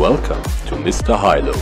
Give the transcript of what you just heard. Welcome to Mr. HighLow.